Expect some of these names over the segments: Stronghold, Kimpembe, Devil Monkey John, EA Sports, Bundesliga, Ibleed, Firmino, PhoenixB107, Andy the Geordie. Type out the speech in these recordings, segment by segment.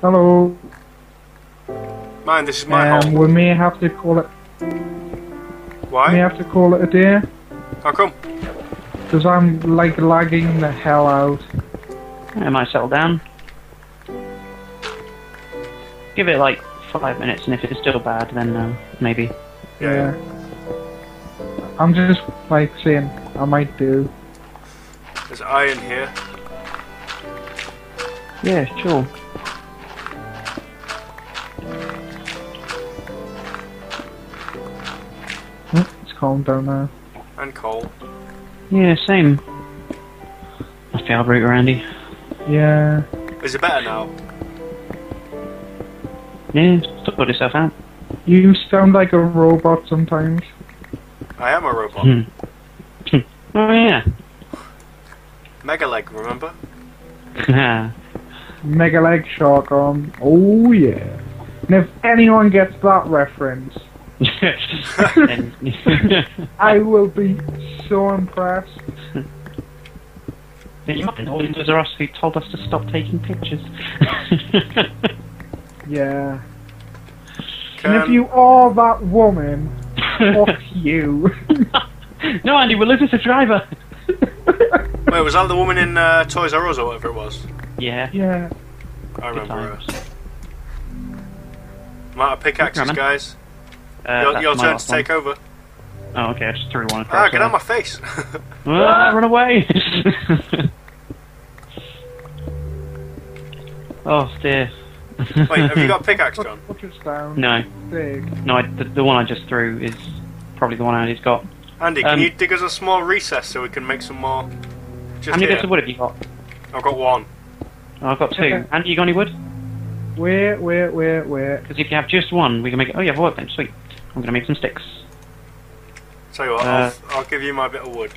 Hello. Mine, this is my home. We may have to call it... Why? We may have to call it a day. How come? Because I'm, like, lagging the hell out. I might settle down. Give it, like, 5 minutes, and if it's still bad, then maybe. Yeah. I'm just, like, saying, I might do. There's iron here. Yeah, sure. It's cold down there. And coal. Yeah, same. That's the other route, Randy. Yeah. Is it better now? Yeah, stop putting yourself out. You sound like a robot sometimes. I am a robot. Oh, yeah. Mega leg, remember? Mega leg shark arm. Oh, yeah. And if anyone gets that reference, I will be so impressed. All the Zerossi told us to stop taking pictures. Yeah. And if you are that woman, fuck you. No, Andy, we'll lose as a driver. Wait, was that the woman in Toys R Us or whatever it was? Yeah. Yeah. I remember her. I'm out of pickaxes, guys. Your turn to take over. Oh, okay, I just threw one. Ah, get out of my face! Run away! Oh, dear. Wait, have you got a pickaxe, John? No. Big. No, the one I just threw is probably the one Andy's got. Andy, can you dig us a small recess so we can make some more? How many bits of wood have you got? I've got one. Oh, I've got two. Okay. Andy, you got any wood? Where? Because if you have just one, we can make it. Oh, you have a workbench, sweet. I'm going to make some sticks. Tell you what, I'll give you my bit of wood.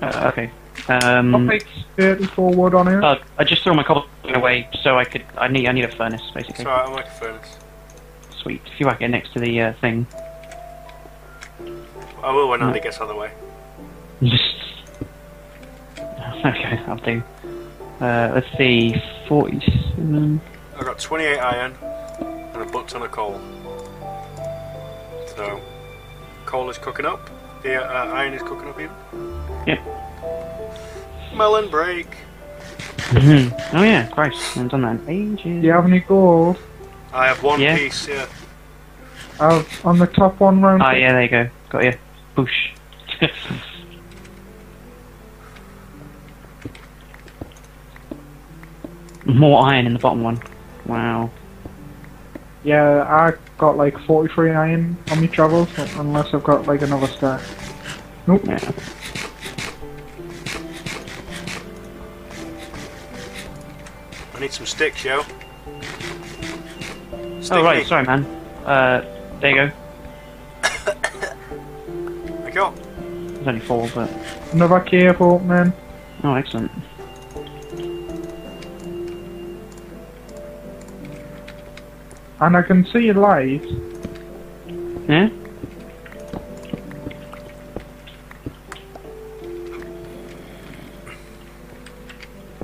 Okay. I'll make 34 wood on here. I just threw my cobble away, so I could. I need a furnace, basically. Sorry, I'll make a furnace. Sweet. If you whack it next to the thing. I will when Andy gets out of the way. Okay, I'll do. Let's see, 47... I got 28 iron and a butt ton of coal. So, coal is cooking up, the iron is cooking up even. Yeah. Melon break! Oh yeah, Christ, I haven't done that in ages. Do you have any gold? I have one piece, yeah. On the top one round. Oh yeah, there you go, got you. Boosh. More iron in the bottom one. Wow. Yeah, I got like 43 iron on my travels, unless I've got like another stack. Nope. Yeah. I need some sticks, yo. Stick oh right, me. Sorry man. There you go. I got. There's only 4, but another careful man. Oh, excellent. And I can see light. Yeah?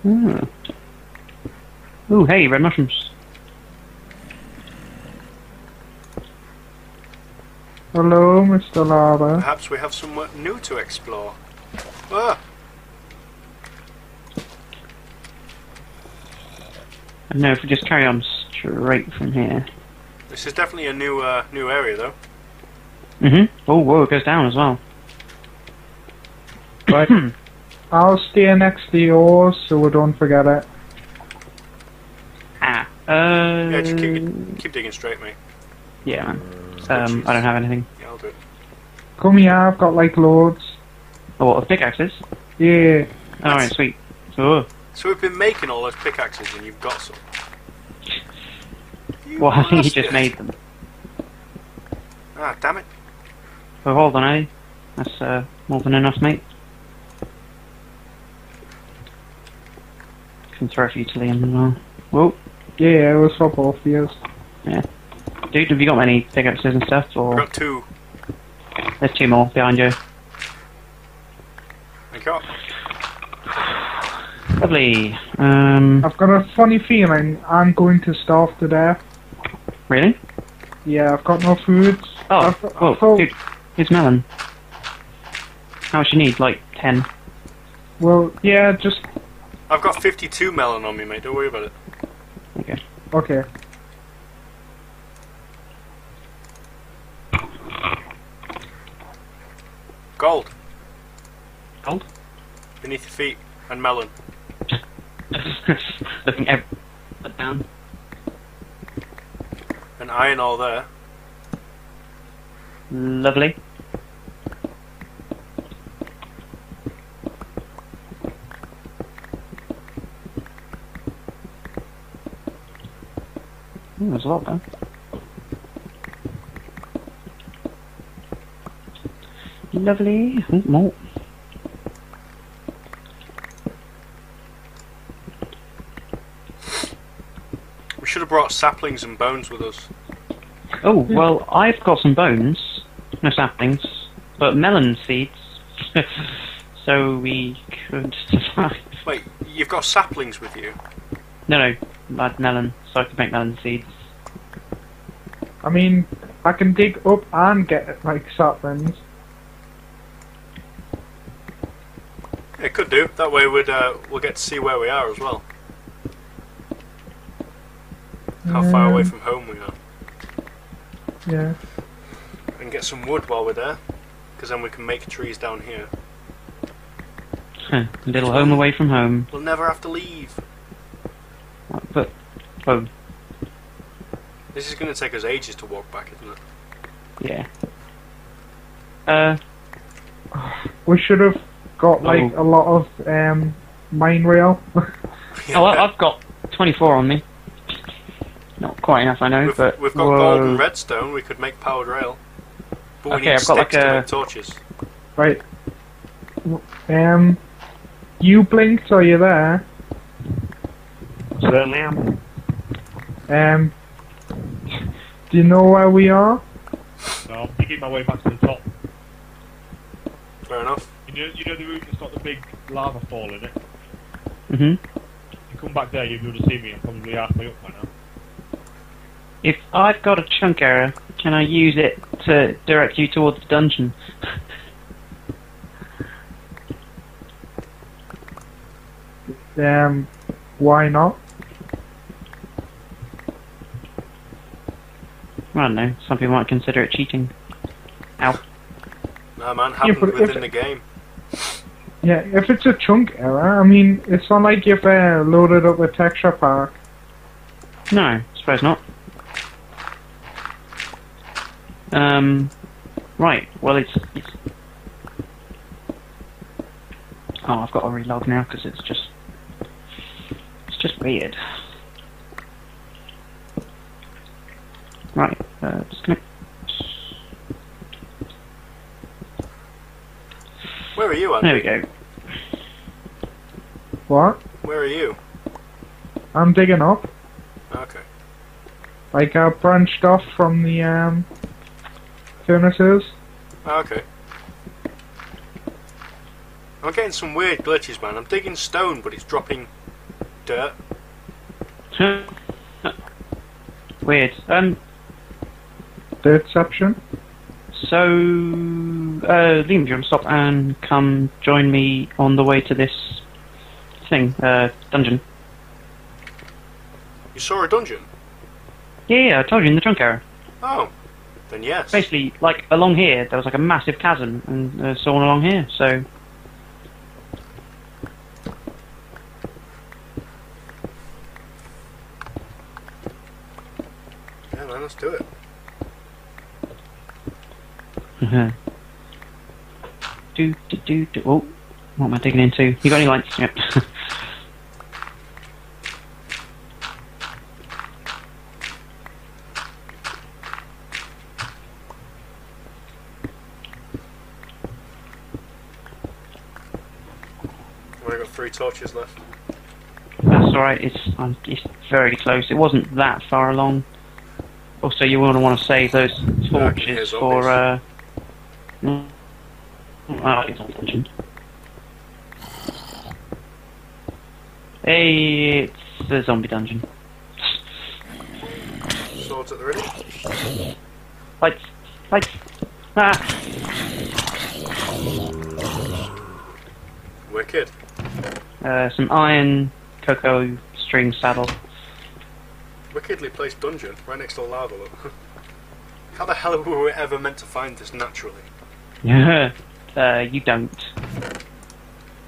Hmm. Ooh, hey, red mushrooms. Hello, Mr. Lava. Perhaps we have somewhat new to explore. Ah! I don't know, if we just carry on straight from here. This is definitely a new area, though. Oh, whoa, it goes down as well. Right. I'll steer next to yours so we don't forget it. Ah. Yeah, just keep digging straight, mate. Yeah, man. I don't have anything. Yeah, I'll do it. Come here, I've got, like, loads. Oh, what, of pickaxes? Yeah. Alright, sweet. Oh. So we've been making all those pickaxes and you've got some. Well, I think he just made them. Ah, damn it. Oh, hold on, eh? That's more than enough, mate. Can throw a few to the end as well. Whoa. Yeah, it was top off, yes. Yeah. Dude, have you got many pickaxes and stuff? Or? I've got 2. There's 2 more behind you. Thank you. Lovely. I've got a funny feeling I'm going to starve to death. Really? Yeah, I've got no food. Oh, oh, dude, here's melon. How much you need? Like 10? Well, yeah, just... I've got 52 melon on me, mate. Don't worry about it. Okay. Okay. Gold. Gold? Beneath your feet. And melon. Looking everything down. An iron ore there. Lovely. Ooh, there's a lot there. Lovely. Ooh, more. We should have brought saplings and bones with us. Oh, well, I've got some bones. No saplings. But melon seeds. So we could survive. Wait, you've got saplings with you? No, no. I had melon, so I could make melon seeds. I mean, I can dig up and get, like, saplings. It could do. That way we'll get to see where we are as well. How far away from home we are. Yeah. And get some wood while we're there, because then we can make trees down here. Little home away from home. We'll never have to leave. But, oh. This is going to take us ages to walk back, isn't it? Yeah. We should have got, like, a lot of mine rail. Yeah. Oh, I've got 24 on me. Not quite enough, I know, but... We've got gold and redstone, we could make powered rail. But we need sticks to make torches. Right. You blinked, are you there? Certainly am. Do you know where we are? No, I'm picking my way back to the top. Fair enough. You know the route that's got the big lava fall in it? Mm-hmm. You come back there, you'll be able to see me, I'm probably halfway up by now. If I've got a chunk arrow, can I use it to direct you towards the dungeon? Why not? I don't know, some people might consider it cheating. Ow. Nah man, happened within the game. Yeah, if it's a chunk error, I mean, it's not like you've loaded up a texture pack. No, I suppose not. Right, well it's... Oh, I've got to relog now because it's just... It's just weird. Right, just gonna... Where are you, Andy? There we go. What? Where are you? I'm digging up. Okay. Like, I branched off from the, furnaces. Okay. I'm getting some weird glitches, man. I'm digging stone, but it's dropping dirt. Weird. Dirtception? So, Liam, do you want to stop and come join me on the way to this thing, dungeon? You saw a dungeon? Yeah, I told you in the chunk arrow. Oh. Then yes. Basically, like, along here, there was like a massive chasm, and so on along here, so... Yeah, man, let's do it. Do. Oh, what am I digging into? You got any lights? Yep. Torches left. That's alright, it's very close. It wasn't that far along. Also, you want to save those torches for Hey, it's the zombie dungeon. Swords at the ready. Lights! Lights! Ah! Wicked. Some iron, cocoa, string, saddle. Wickedly placed dungeon, right next to a lava look. How the hell were we ever meant to find this naturally? You don't.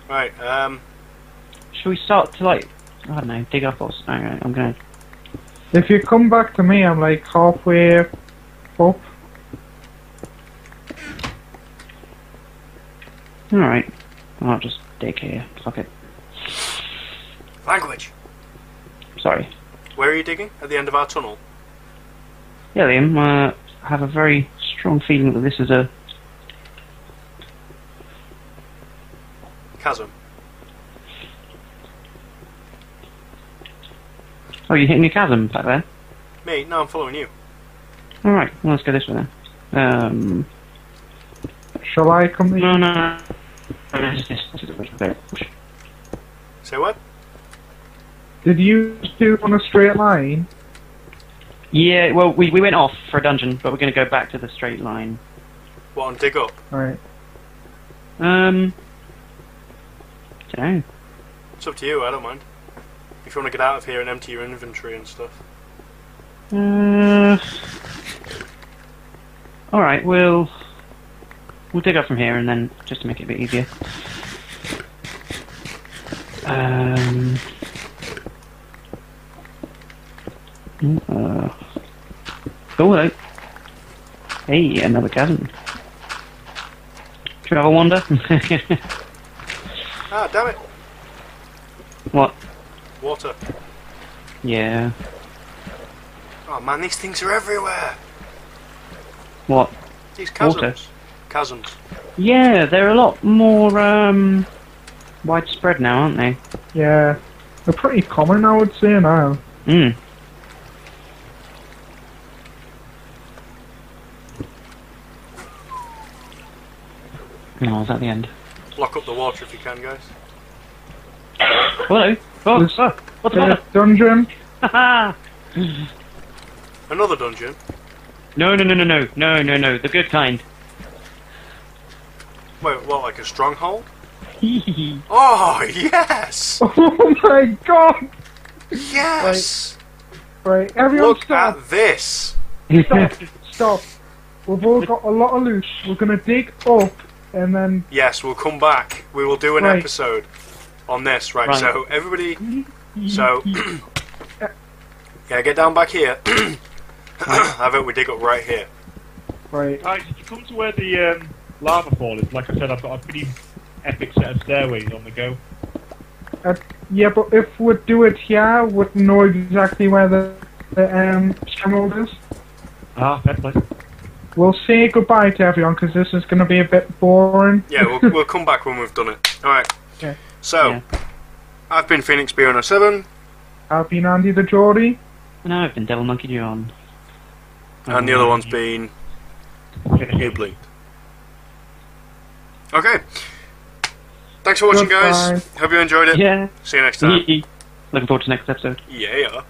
Right, should we start to, like, I don't know, dig up or something? Alright, I'm gonna... If you come back to me, I'm like halfway up. Alright, I'll just dig here, fuck it. Language! Sorry. Where are you digging? At the end of our tunnel? Yeah, Liam, I have a very strong feeling that this is a... chasm. Oh, you're hitting a chasm back there? Me? No, I'm following you. Alright, well, let's go this way then. Shall I come with you? No, no, no. Say what? Did you do on a straight line? Yeah, well, we went off for a dungeon, but we're going to go back to the straight line. What, and dig up? Alright. I don't know. It's up to you, I don't mind. If you want to get out of here and empty your inventory and stuff. Alright, we'll dig up from here and then, just to make it a bit easier. Go though. Hey, another chasm. Travel wander. Ah, damn it! What? Water. Yeah. Oh man, these things are everywhere. What? These chasms. Water. Chasms. Yeah, they're a lot more widespread now, aren't they? Yeah, they're pretty common, I would say now. Hmm. No, is that the end? Lock up the water if you can, guys. Hello. Oh, oh, what's the matter? Dungeon. Another dungeon. No, no, no, no, no, no, no, no. The good kind. Wait, what? Like a stronghold? Oh yes! Oh my god! Yes! Right, everyone, look stop. At this. Stop! Stop! We've all got a lot of loot. We're gonna dig up. And then yes, we'll come back. We will do an episode on this, right? So everybody, so yeah, get down back here. I bet we dig up right here. Right. Right, did you come to where the lava fall is? Like I said, I've got a pretty epic set of stairways on the go. Yeah, but if we do it here, we'd know exactly where the emerald is. Ah, fair play. We'll say goodbye to everyone because this is going to be a bit boring. Yeah, we'll come back when we've done it. Alright. Okay. So, yeah. I've been PhoenixB107. I've been Andy the Geordie. And I've been Devil Monkey John. And the other one's been... Ibleed. Okay. Thanks for watching, guys. Hope you enjoyed it. Yeah. See you next time. Looking forward to the next episode. Yeah.